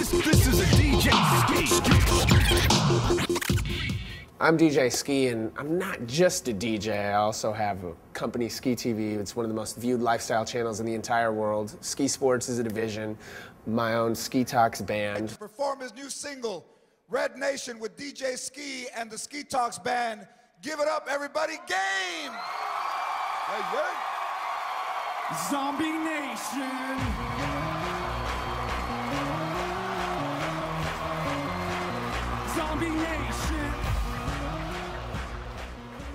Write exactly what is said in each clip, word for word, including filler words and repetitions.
This, this is a D J Skee. I'm D J Skee, and I'm not just a D J. I also have a company, Skee T V. It's one of the most viewed lifestyle channels in the entire world. Skee Sports is a division. My own Skee Talks band. Perform his new single, Red Nation, with D J Skee and the Skee Talks band. Give it up, everybody! Game! Hey, yeah. Zombie Nation.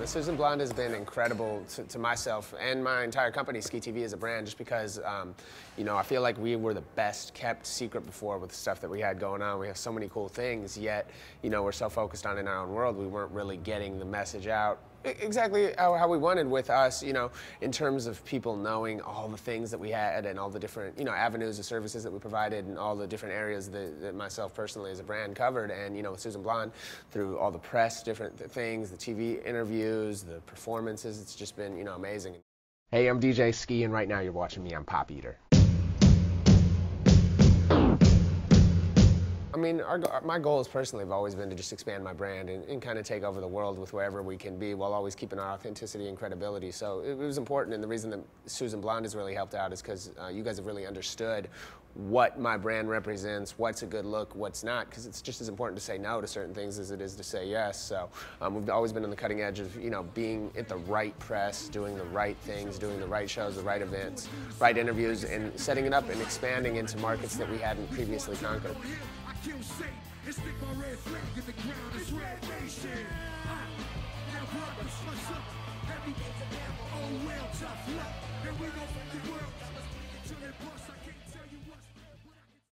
Susan Blond has been incredible to, to myself and my entire company, Skee T V, as a brand, just because, um, you know, I feel like we were the best kept secret before with the stuff that we had going on. We have so many cool things, yet, you know, we're so focused on in our own world, we weren't really getting the message out exactly how we wanted with us, you know, in terms of people knowing all the things that we had and all the different, you know, avenues of services that we provided and all the different areas that, that myself personally as a brand covered. And, you know, with Susan Blond, through all the press, different things, the T V interviews, the performances, it's just been, you know, amazing. Hey, I'm D J Skee, and right now you're watching me on Pop Eater. I mean, our, my goals personally have always been to just expand my brand and, and kind of take over the world with wherever we can be, while always keeping our authenticity and credibility. So it was important, and the reason that Susan Blond has really helped out is because uh, you guys have really understood what my brand represents, what's a good look, what's not, because it's just as important to say no to certain things as it is to say yes. So um, we've always been on the cutting edge of, you know, being at the right press, doing the right things, doing the right shows, the right events, right interviews, and setting it up and expanding into markets that we hadn't previously conquered. Kill shape and stick my red flag in the ground. It's Red Nation. Now work and smush up. Everything together. Oh well, tough luck. And we gon' make the world.